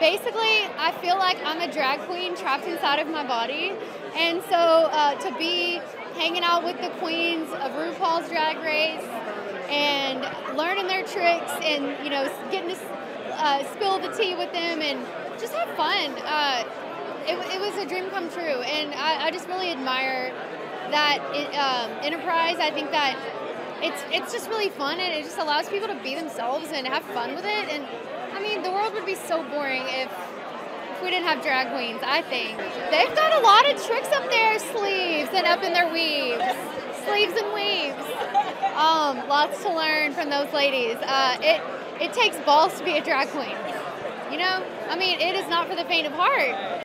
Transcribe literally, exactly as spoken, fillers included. Basically, I feel like I'm a drag queen trapped inside of my body. And so uh, to be hanging out with the queens of RuPaul's Drag Race and learning their tricks and, you know, getting to uh, spill the tea with them and just have fun. Uh, it, it was a dream come true. And I, I just really admire that it, um, enterprise. I think that it's, it's just really fun, and it just allows people to be themselves and have fun with it. And I mean, the world would be so boring if, if we didn't have drag queens, I think. They've got a lot of tricks up their sleeves and up in their weaves. Sleeves and weaves. Um, lots to learn from those ladies. Uh, it, it takes balls to be a drag queen. You know, I mean, it is not for the faint of heart.